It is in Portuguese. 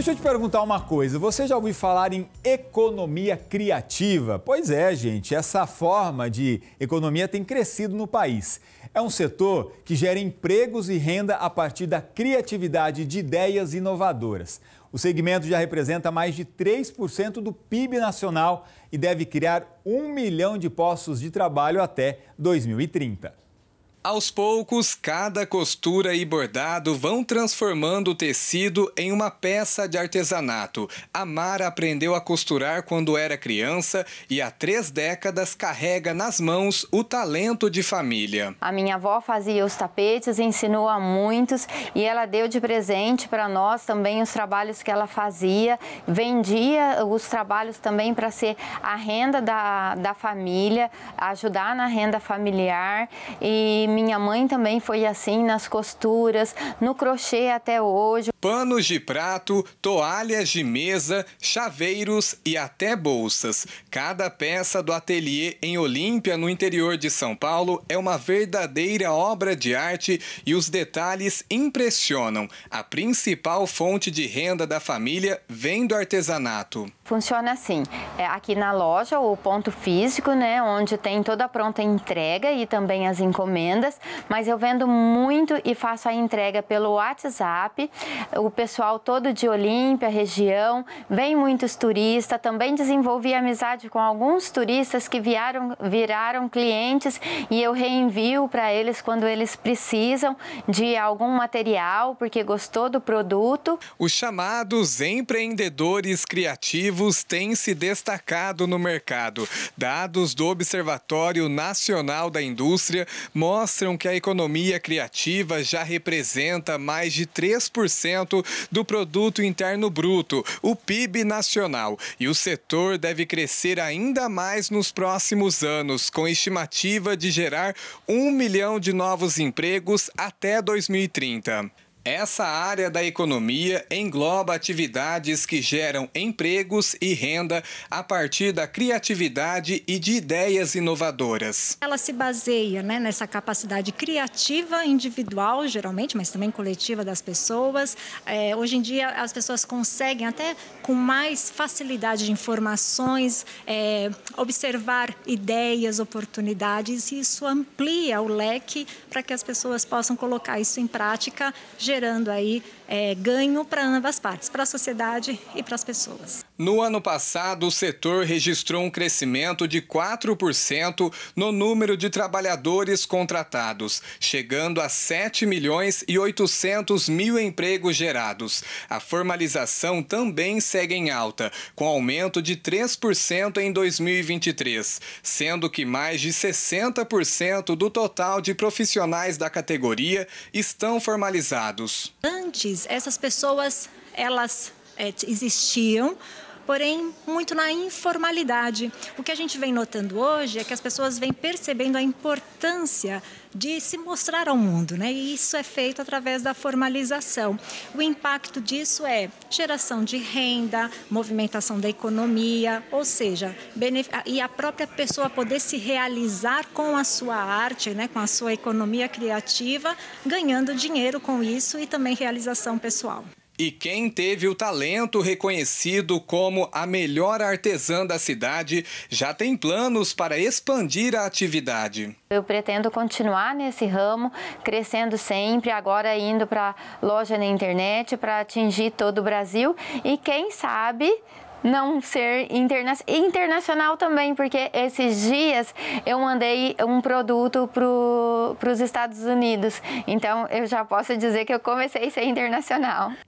Deixa eu te perguntar uma coisa, você já ouviu falar em economia criativa? Pois é, gente, essa forma de economia tem crescido no país. É um setor que gera empregos e renda a partir da criatividade de ideias inovadoras. O segmento já representa mais de 3% do PIB nacional e deve criar 1 milhão de postos de trabalho até 2030. Aos poucos, cada costura e bordado vão transformando o tecido em uma peça de artesanato. A Mara aprendeu a costurar quando era criança e há 3 décadas carrega nas mãos o talento de família. A minha avó fazia os tapetes, ensinou a muitos e ela deu de presente para nós também os trabalhos que ela fazia. Vendia os trabalhos também para ser a renda da família, ajudar na renda familiar. E minha mãe também foi assim nas costuras, no crochê até hoje. Panos de prato, toalhas de mesa, chaveiros e até bolsas. Cada peça do ateliê em Olímpia, no interior de São Paulo, é uma verdadeira obra de arte e os detalhes impressionam. A principal fonte de renda da família vem do artesanato. Funciona assim, aqui na loja, o ponto físico, né, onde tem toda a pronta entrega e também as encomendas, mas eu vendo muito e faço a entrega pelo WhatsApp. O pessoal todo de Olímpia, região, vem muitos turistas, também desenvolvi amizade com alguns turistas que viraram clientes e eu reenvio para eles quando eles precisam de algum material, porque gostou do produto. Os chamados empreendedores criativos tem se destacado no mercado. Dados do Observatório Nacional da Indústria mostram que a economia criativa já representa mais de 3% do Produto Interno Bruto, o PIB nacional. E o setor deve crescer ainda mais nos próximos anos, com estimativa de gerar 1 milhão de novos empregos até 2030. Essa área da economia engloba atividades que geram empregos e renda a partir da criatividade e de ideias inovadoras. Ela se baseia, né, nessa capacidade criativa individual, geralmente, mas também coletiva das pessoas. Hoje em dia, as pessoas conseguem até com mais facilidade de informações, observar ideias, oportunidades, e isso amplia o leque para que as pessoas possam colocar isso em prática, gerando aí ganho para ambas partes, para a sociedade e para as pessoas. No ano passado, o setor registrou um crescimento de 4% no número de trabalhadores contratados, chegando a 7 milhões e 800 mil empregos gerados. A formalização também segue em alta, com aumento de 3% em 2023, sendo que mais de 60% do total de profissionais da categoria estão formalizados. Antes, essas pessoas, elas existiam, porém muito na informalidade. O que a gente vem notando hoje é que as pessoas vêm percebendo a importância de se mostrar ao mundo, né? E isso é feito através da formalização. O impacto disso é geração de renda, movimentação da economia, ou seja, e a própria pessoa poder se realizar com a sua arte, né? Com a sua economia criativa, ganhando dinheiro com isso e também realização pessoal. E quem teve o talento reconhecido como a melhor artesã da cidade já tem planos para expandir a atividade. Eu pretendo continuar nesse ramo, crescendo sempre, agora indo para loja na internet, para atingir todo o Brasil e quem sabe não ser internacional também, porque esses dias eu mandei um produto para os Estados Unidos, então eu já posso dizer que eu comecei a ser internacional.